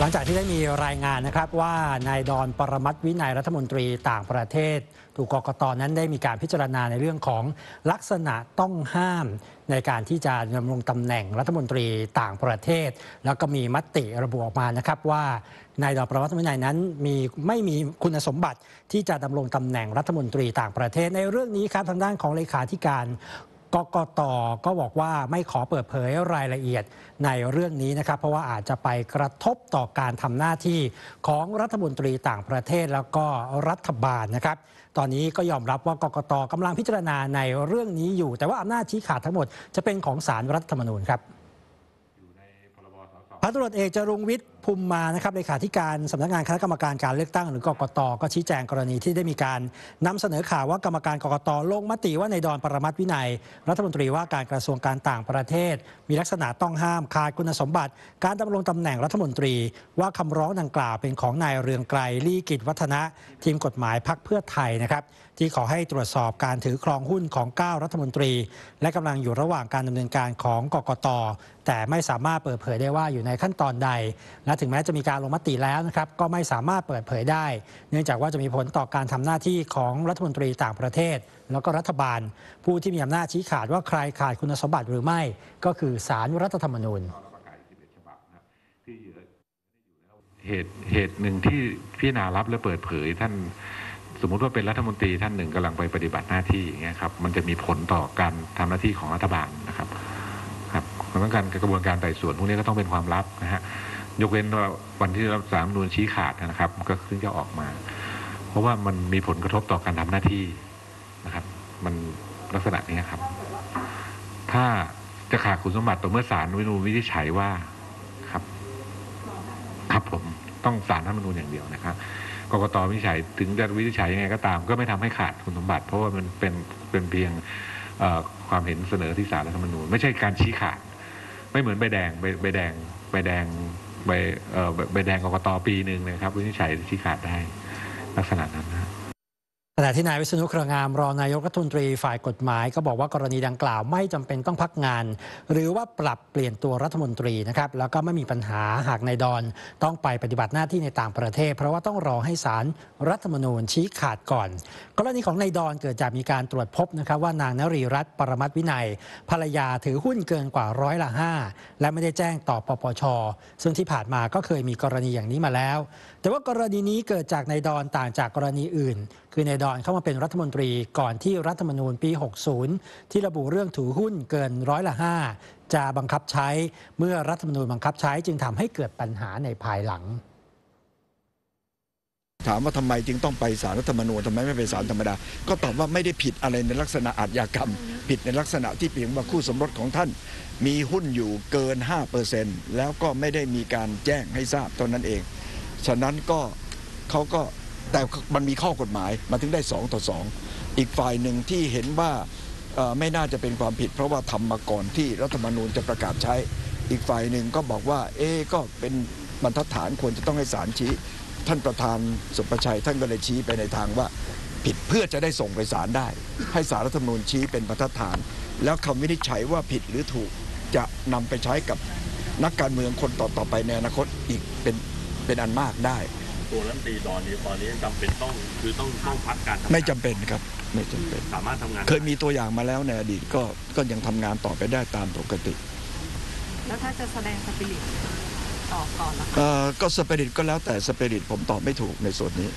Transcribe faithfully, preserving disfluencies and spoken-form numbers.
หลังจากที่ได้มีรายงานนะครับว่านายดอนปรมัตถ์วินัยรัฐมนตรีต่างประเทศถูกกกต.นั้นได้มีการพิจารณาในเรื่องของลักษณะต้องห้ามในการที่จะดำรงตำแหน่งรัฐมนตรีต่างประเทศแล้วก็มีมติระบุออกมานะครับว่านายดอนปรมัตถ์วินัยนั้นมีไม่มีคุณสมบัติที่จะดำรงตำแหน่งรัฐมนตรีต่างประเทศในเรื่องนี้ครับทางด้านของเลขาธิการกกต.ก็บอกว่าไม่ขอเปิดเผยรายละเอียดในเรื่องนี้นะครับเพราะว่าอาจจะไปกระทบต่อการทำหน้าที่ของรัฐมนตรีต่างประเทศแล้วก็รัฐบาลนะครับตอนนี้ก็ยอมรับว่ากกต.กำลังพิจารณาในเรื่องนี้อยู่แต่ว่าอำนาจชี้ขาดทั้งหมดจะเป็นของศาลรัฐธรรมนูญครับพันตำรวจเอกจรุงวิทย์ภูมิมานะครับเลขาธิการสำนักงานคณะกรรมการการเลือกตั้งหรือกกต.ก็ชี้แจงกรณีที่ได้มีการนำเสนอข่าวว่ากรรมการกกต.ลงมติว่านายดอนปรมัตถ์วินัยรัฐมนตรีว่าการกระทรวงการต่างประเทศมีลักษณะต้องห้ามขาดคุณสมบัติการดำรงตำแหน่งรัฐมนตรีว่าคำร้องดังกล่าวเป็นของนายเรืองไกร ลี่กิจวัฒนะทีมกฎหมายพรรคเพื่อไทยนะครับที่ขอให้ตรวจสอบการถือครองหุ้นของเก้ารัฐมนตรีและกำลังอยู่ระหว่างการดำเนินการของกกต.แต่ไม่สามารถเปิดเผยได้ว่าอยู่ในขั้นตอนใดและถึงแม้จะมีการลงมติแล้วนะครับก็ไม่สามารถเปิดเผยได้เนื่องจากว่าจะมีผลต่อการทำหน้าที่ของรัฐมนตรีต่างประเทศแล้วก็รัฐบาลผู้ที่มีอำนาจชี้ขาดว่าใครขาดคุณสมบัติหรือไม่ก็คือศาลรัฐธรรมนูญเหตุเหตุหนึ่งที่พิจารณารับและเปิดเผยท่านสมมุติว่าเป็นรัฐมนตรีท่านหนึ่งกำลังไปปฏิบัติหน้าที่อย่างเงี้ยครับมันจะมีผลต่อการทำหน้าที่ของรัฐบาลนะครับครับเพราะงั้นการกระบวนการไต่สวนพวกนี้ก็ต้องเป็นความลับนะฮะยกเว้นว่าวันที่รับสารรัฐธรรมนูญชี้ขาดนะครับก็ขึ้นจะออกมาเพราะว่ามันมีผลกระทบต่อการทำหน้าที่นะครับมันลักษณะนี้ครับถ้าจะขาดคุณสมบัติต่อเมื่อสารรัฐธรรมนูญวินิจฉัยว่าครับครับผมต้องสารรัฐธรรมนูญอย่างเดียวนะครับกกต.วินิจฉัยถึงจะวินิจฉัยยังไงก็ตามก็ไม่ทำให้ขาดคุณสมบัติเพราะว่ามันเป็นเป็นเพียงความเห็นเสนอที่ศาลรัฐธรรมนูญไม่ใช่การชี้ขาดไม่เหมือนใบแดงใบใบแดงใบแดงใบเอ่อใบแดงกกต.ปีหนึ่งนะครับวินิจฉัยชี้ขาดได้ลักษณะนั้นนะขณะที่นายวิษณุเครืองามรองนายกรัฐมนตรีฝ่ายกฎหมายก็บอกว่ากรณีดังกล่าวไม่จำเป็นต้องพักงานหรือว่าปรับเปลี่ยนตัวรัฐมนตรีนะครับแล้วก็ไม่มีปัญหาหากนายดอนต้องไปปฏิบัติหน้าที่ในต่างประเทศเพราะว่าต้องรอให้ศาลรัฐธรรมนูญชี้ขาดก่อนกรณีของนายดอนเกิดจากมีการตรวจพบนะครับว่านางนรีรัตน์ปรมัตถ์วินัยภรรยาถือหุ้นเกินกว่าร้อยละห้าและไม่ได้แจ้งต่อปปช.ซึ่งที่ผ่านมาก็เคยมีกรณีอย่างนี้มาแล้วแต่ว่ากรณีนี้เกิดจากนายดอนต่างจากกรณีอื่นคือนายดอนเข้ามาเป็นรัฐมนตรีก่อนที่รัฐธรรมนูญปีหกสิบที่ระบุเรื่องถือหุ้นเกินร้อยละห้าจะบังคับใช้เมื่อรัฐธรรมนูญบังคับใช้จึงทำให้เกิดปัญหาในภายหลังถามว่าทำไมจึงต้องไปศาลรัฐธรรมนูญทำไมไม่ไปศาลธรรมดาก็ตอบว่าไม่ได้ผิดอะไรในลักษณะอาชญากรรมผิดในลักษณะที่เพียงว่าคู่สมรสของท่านมีหุ้นอยู่เกิน ห้าเปอร์เซ็นต์ แล้วก็ไม่ได้มีการแจ้งให้ทราบเท่านั้นเองฉะนั้นก็เขาก็แต่มันมีข้อกฎหมายมาถึงได้สองต่อสองอีกฝ่ายหนึ่งที่เห็นว่าไม่น่าจะเป็นความผิดเพราะว่าทำมาก่อนที่รัฐธรรมนูญจะประกาศใช้อีกฝ่ายหนึ่งก็บอกว่าเอ๊ก็เป็นบรรทัดฐานควรจะต้องให้ศาลชี้ท่านประธานสุประชัยท่านก็เลยชี้ไปในทางว่าผิดเพื่อจะได้ส่งไปศาลได้ให้ศาลรัฐธรรมนูญชี้เป็นบรรทัดฐานแล้วคำวินิจฉัยว่าผิดหรือถูกจะนำไปใช้กับนักการเมืองคนต่อๆไปในอนาคตอีกเป็นเป็นอันมากได้ตัวรัฐมนตรีดอนนี้ตอนนี้จำเป็นต้องคือต้องต้องพักการไม่จำเป็นครับไม่จำเป็นสามารถทำงานเคยมีตัวอย่างมาแล้วในอดีตก็ก็ยังทำงานต่อไปได้ตามปกติแล้วถ้าจะแสดงสปิริตต่อก่อนก็สปิริตก็แล้วแต่สปิริตผมตอบไม่ถูกในส่วนนี้